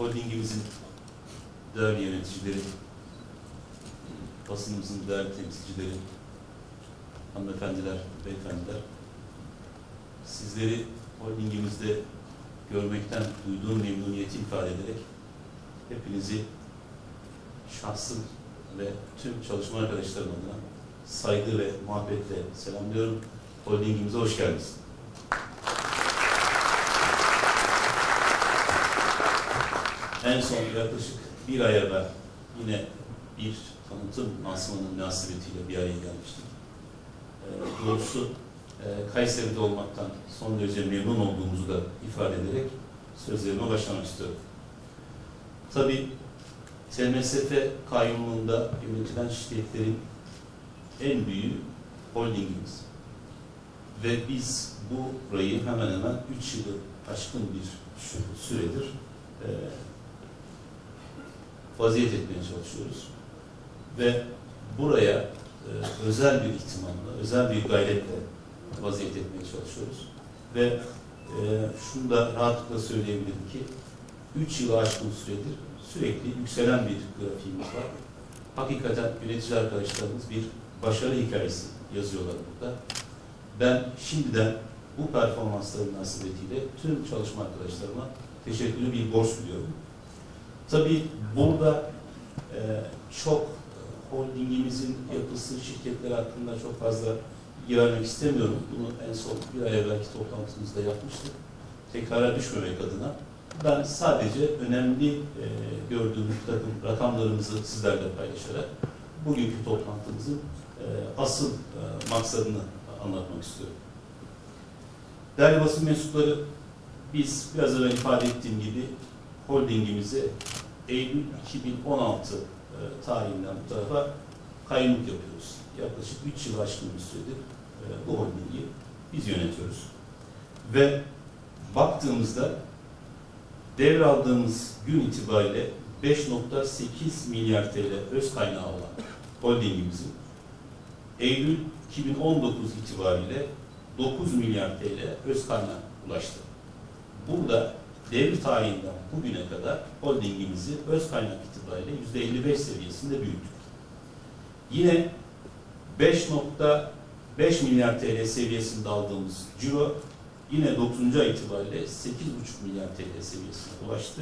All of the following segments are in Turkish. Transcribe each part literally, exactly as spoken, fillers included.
holdingimizin değerli yöneticileri, basınımızın değerli temsilcileri, hanımefendiler, beyefendiler, sizleri holdingimizde görmekten duyduğum memnuniyeti ifade ederek hepinizi şahsım ve tüm çalışma arkadaşlarım adına saygı ve muhabbetle selamlıyorum. Holdingimize hoş geldiniz. En son yaklaşık bir ay evvel yine bir tanıtım lansmanının münasebetiyle bir araya gelmiştik. E, doğrusu e, Kayseri'de olmaktan son derece memnun olduğumuzu da ifade ederek sözlerime başlamak istiyorum. Tabii T M S F kayyumluğunda yönetilen şirketlerin en büyüğü holdingimiz. Ve biz burayı hemen hemen üç yılı aşkın bir süredir e, vaziyet etmeye çalışıyoruz. Ve buraya e, özel bir ihtimalda, özel bir gayretle vaziyet etmeye çalışıyoruz. Ve e, şunu da rahatlıkla söyleyebilirim ki üç yılı aşkın süredir sürekli yükselen bir grafiğimiz var. Hakikaten üretici arkadaşlarımız bir başarı hikayesi yazıyorlar burada. Ben şimdiden bu performansların nasibetiyle tüm çalışma arkadaşlarıma teşekkürlü bir borç biliyorum. Tabii burada e, çok holdingimizin yapısı, şirketleri hakkında çok fazla girmek istemiyorum. Bunu en son bir ay evvelki toplantımızda yapmıştık. Tekrara düşmemek adına ben sadece önemli e, gördüğümüz takım rakamlarımızı sizlerle paylaşarak bugünkü toplantımızın e, asıl e, maksadını anlatmak istiyorum. Değerli basın mensupları, biz biraz önce ifade ettiğim gibi holdingimizi Eylül iki bin on altı e, tarihinden bu tarafa kayyumluk yapıyoruz. Yaklaşık üç yıl aşkın bir süredir e, bu holdingi biz yönetiyoruz. Ve baktığımızda devraldığımız gün itibariyle beş nokta sekiz milyar T L öz kaynağı olan holdingimizin Eylül iki bin on dokuz itibariyle dokuz milyar T L öz kaynağı ulaştı. Burada devir tarihinden bugüne kadar holdingimizi öz kaynak itibariyle yüzde elli beş seviyesinde büyüttük. Yine beş nokta beş milyar T L seviyesinde aldığımız ciro yine dokuzuncu ay itibariyle sekiz buçuk milyar T L seviyesine ulaştı.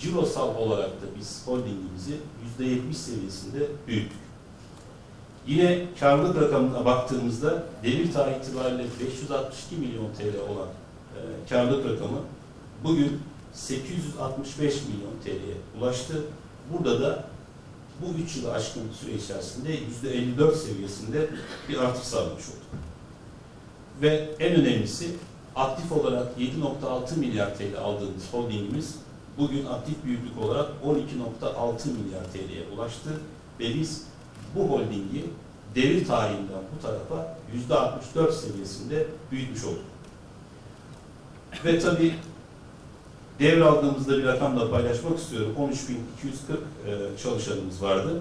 Cirosal olarak da biz holdingimizi yüzde yetmiş seviyesinde büyüttük. Yine karlılık rakamına baktığımızda devir tarihi itibariyle beş yüz altmış iki milyon T L olan e, karlılık rakamı bugün sekiz yüz altmış beş milyon T L'ye ulaştı. Burada da bu üç yılı aşkın süre içerisinde yüzde elli dört seviyesinde bir artış sağlamış oldu. Ve en önemlisi aktif olarak yedi nokta altı milyar T L aldığımız holdingimiz bugün aktif büyüklük olarak on iki nokta altı milyar T L'ye ulaştı ve biz bu holdingi devir tarihinden bu tarafa yüzde altmış dört seviyesinde büyütmüş olduk. Ve tabii devraldığımızda bir rakamla paylaşmak istiyorum. on üç bin iki yüz kırk çalışanımız vardı.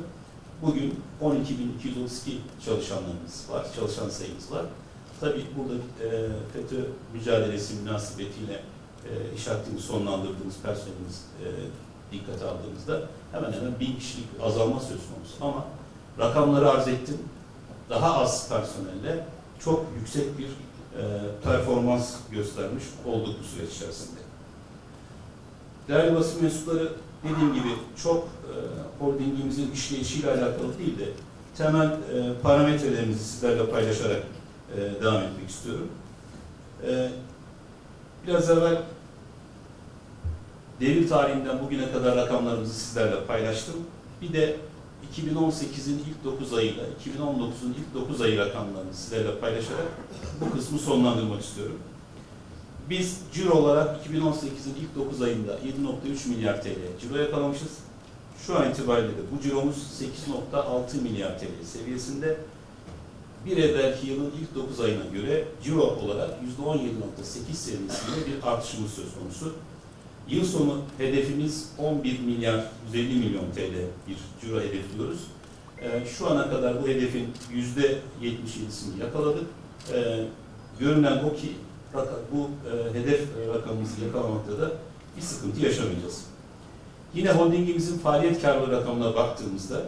Bugün on iki bin iki yüz otuz iki çalışanlarımız var, çalışan sayımız var. Tabii burada FETÖ mücadelesi münasebetiyle iş hakkını sonlandırdığımız personelimiz dikkate aldığımızda hemen hemen bin kişilik azalma söz konusu ama rakamları arz ettim. Daha az personelle çok yüksek bir e, performans göstermiş olduk bu süreç içerisinde. Değerli basın mensupları, dediğim gibi çok e, holdingimizin işleyişiyle alakalı değil de temel e, parametrelerimizi sizlerle paylaşarak e, devam etmek istiyorum. E, biraz evvel devir tarihinden bugüne kadar rakamlarımızı sizlerle paylaştım. Bir de iki bin on sekizin ilk dokuz ayıyla, iki bin on dokuzun ilk dokuz ayı rakamlarını sizlerle paylaşarak bu kısmı sonlandırmak istiyorum. Biz ciro olarak iki bin on sekizin ilk dokuz ayında yedi nokta üç milyar T L ciro yakalamışız. Şu an itibariyle de bu ciromuz sekiz nokta altı milyar T L seviyesinde. Bir evvelki yılın ilk dokuz ayına göre ciro olarak yüzde on yedi nokta sekiz seviyesinde bir artışımız söz konusu. Yıl sonu hedefimiz on bir milyar yüz elli milyon T L bir ciro hedefliyoruz. E, şu ana kadar bu hedefin yüzde yetmiş yedisini yakaladık. E, görünen o ki bu e, hedef rakamımızı yakalamakta da bir sıkıntı yaşamayacağız. Yine holdingimizin faaliyet karlı rakamına baktığımızda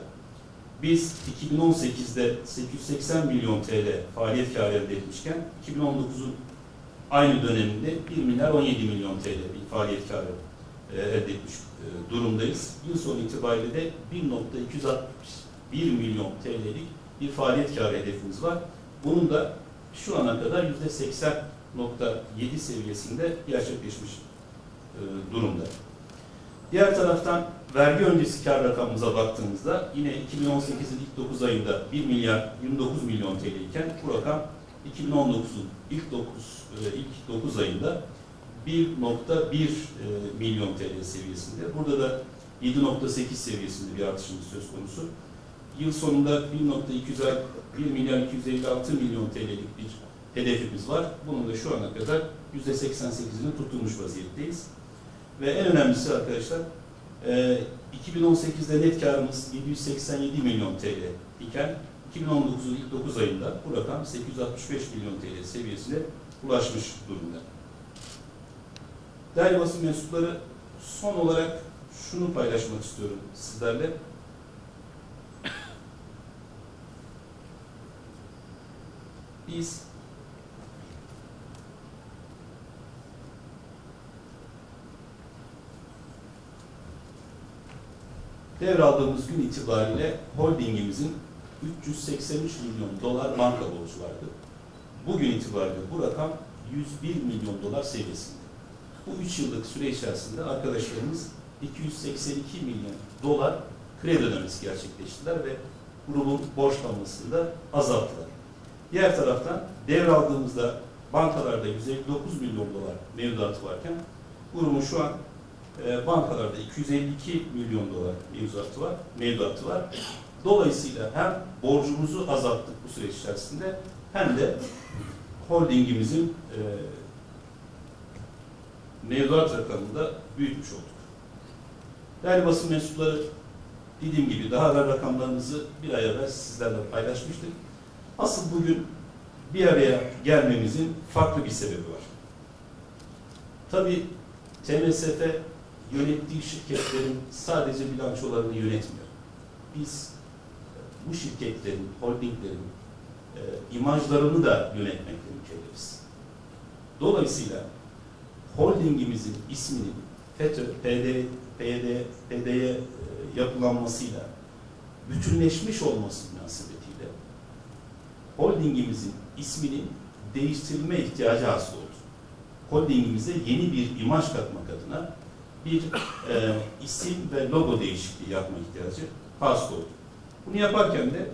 biz iki bin on sekizde sekiz yüz seksen milyon T L faaliyet karı elde etmişken iki bin on dokuzun aynı döneminde bir milyar on yedi milyon T L bir faaliyet karı elde etmiş durumdayız. Yıl sonu itibariyle de bir nokta iki yüz altmış bir milyon T L'lik bir faaliyet karı hedefimiz var. Bunun da şu ana kadar yüzde seksen nokta yedi seviyesinde gerçekleşmiş durumda. Diğer taraftan vergi öncesi kar rakamımıza baktığımızda yine iki bin on sekizin ilk dokuz ayında bir milyar yirmi dokuz milyon T L iken bu rakam iki bin on dokuzun ilk dokuz, ilk dokuz ayında bir nokta bir milyon T L seviyesinde. Burada da yedi nokta sekiz seviyesinde bir artışımız söz konusu. Yıl sonunda bir milyar iki yüz elli altı milyon T L'lik bir hedefimiz var. Bunun da şu ana kadar yüzde seksen sekizini tutturmuş vaziyetteyiz. Ve en önemlisi arkadaşlar, iki bin on sekizde net karımız yedi yüz seksen yedi milyon T L iken iki bin on dokuzun ilk dokuz ayında bu rakam sekiz yüz altmış beş milyon T L seviyesine ulaşmış durumda. Değerli basın mensupları, son olarak şunu paylaşmak istiyorum sizlerle. Biz devraldığımız gün itibariyle holdingimizin üç yüz seksen üç milyon dolar banka borcu vardı. Bugün itibariyle bu rakam yüz bir milyon dolar seviyesinde. Bu üç yıllık süre içerisinde arkadaşlarımız iki yüz seksen iki milyon dolar kredi ödemesi gerçekleştiler ve grubun borçlanmasını da azalttılar. Diğer taraftan devraldığımızda bankalarda yüz elli dokuz milyon dolar mevduatı varken grubun şu an bankalarda iki yüz elli iki milyon dolar mevduatı var, mevduatı var. Dolayısıyla hem borcumuzu azalttık bu süreç içerisinde hem de holdingimizin e, mevduat rakamını da büyütmüş olduk. Değerli basın mensupları, dediğim gibi daha evvel rakamlarımızı bir ay evvel sizlerle paylaşmıştık. Asıl bugün bir araya gelmemizin farklı bir sebebi var. Tabii T M S F yönettiği şirketlerin sadece bilançolarını yönetmiyor. Biz bu şirketlerin, holdinglerin e, imajlarını da yönetmekle mükellefiz. Dolayısıyla holdingimizin isminin FETÖ P D Y yapılanmasıyla bütünleşmiş olması münasebetiyle holdingimizin isminin değiştirilme ihtiyacı hasıl oldu. Holdingimize yeni bir imaj katmak adına bir e, isim ve logo değişikliği yapma ihtiyacı hasıl oldu. Bunu yaparken de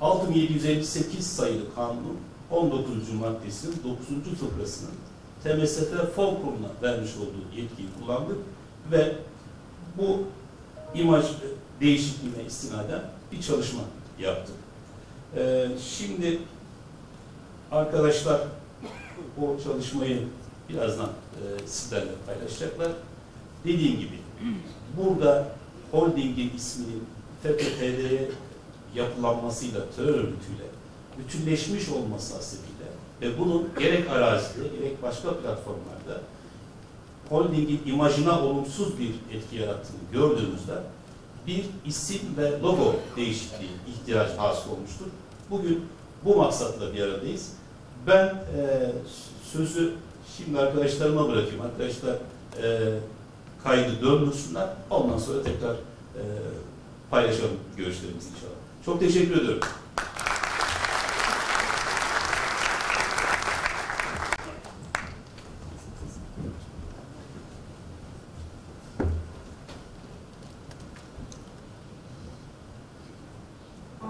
altı bin yedi yüz elli sekiz sayılı kanunun on dokuzuncu maddesinin dokuzuncu fıkrasının T M S F Fon Kurumu'na vermiş olduğu yetkiyi kullandık ve bu imaj değişikliğine istinaden bir çalışma yaptık. E, şimdi arkadaşlar o çalışmayı birazdan e, sizlerle paylaşacaklar. Dediğim gibi burada holdingin isminin F E T Ö P D Y yapılanmasıyla, terör örgütüyle bütünleşmiş olması hasebiyle ve bunun gerek arazide gerek başka platformlarda holdingin imajına olumsuz bir etki yarattığını gördüğümüzde bir isim ve logo değişikliği ihtiyacı hasıl olmuştur. Bugün bu maksatla bir aradayız. Ben e, sözü şimdi arkadaşlarıma bırakayım. Arkadaşlar e, kaydı döndürsünler. Ondan sonra tekrar e, paylaşalım görüşlerimizi inşallah. Çok teşekkür ediyorum.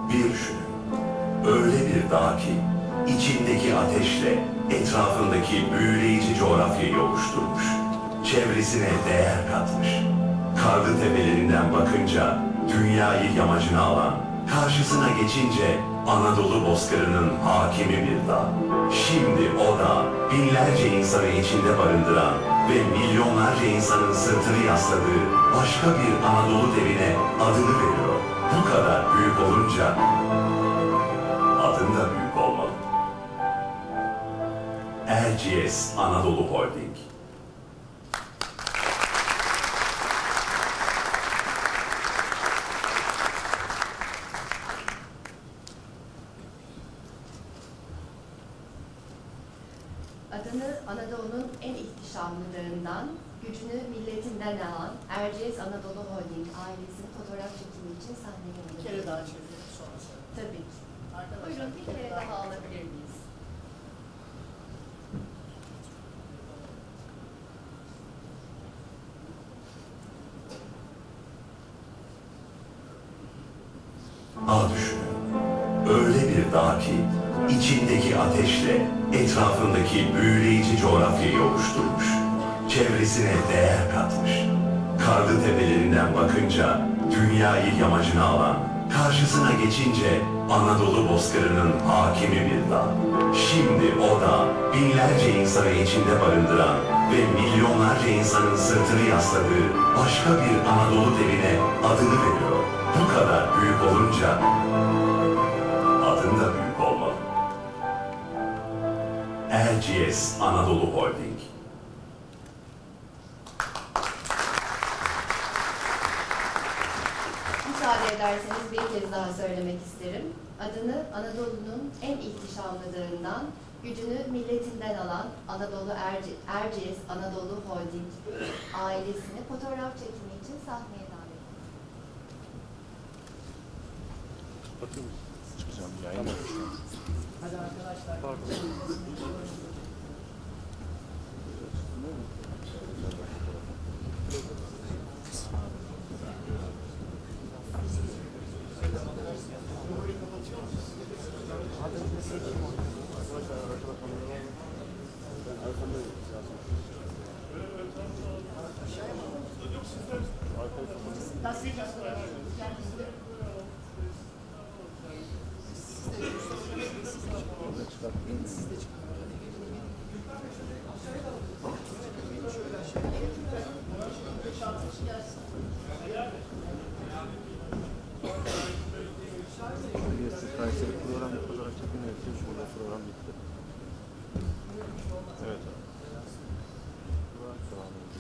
Bir düşünün. Öyle bir dağ ki İçindeki ateşle etrafındaki büyüleyici coğrafyayı oluşturmuş. Çevresine değer katmış. Karlı tepelerinden bakınca dünyayı yamacına alan, karşısına geçince Anadolu bozkırının hakimi bir dağ. Şimdi o dağ binlerce insanı içinde barındıran ve milyonlarca insanın sırtını yasladığı başka bir Anadolu devine adını veriyor. Bu kadar büyük olunca adın da büyük olmalı. Erciyes Anadolu Holding. şanlılarından, gücünü milletinden alan Erciyes Anadolu Holding ailesinin fotoğraf çekimi için sahneye alındı. Bir kere daha çekelim sonra sonra. Tabii ki. Arkadaşlar, buyurun bir kere daha, daha alabilir miyiz? Dağ düşünün. Öyle bir dağ ki içindeki ateşle etrafındaki büyüleyici coğrafyayı oluşturmuş. Çevresine değer katmış. Karlı tepelerinden bakınca dünyayı yamacına alan, karşısına geçince Anadolu bozkırının hakimi bir dağ. Şimdi o dağ binlerce insanı içinde barındıran ve milyonlarca insanın sırtını yasladığı başka bir Anadolu devine adını veriyor. Bu kadar büyük olunca adın da büyük olmalı. Erciyes Anadolu Holding. Müsaade ederseniz bir kez daha söylemek isterim. Adını Anadolu'nun en ihtişamlılarından, gücünü milletinden alan Anadolu Erci Erciyes Anadolu Holding ailesini fotoğraf çekimi için sahneye davet ediyoruz. Bakın, çıkacağım yayına. Hadi arkadaşlar. Pardon.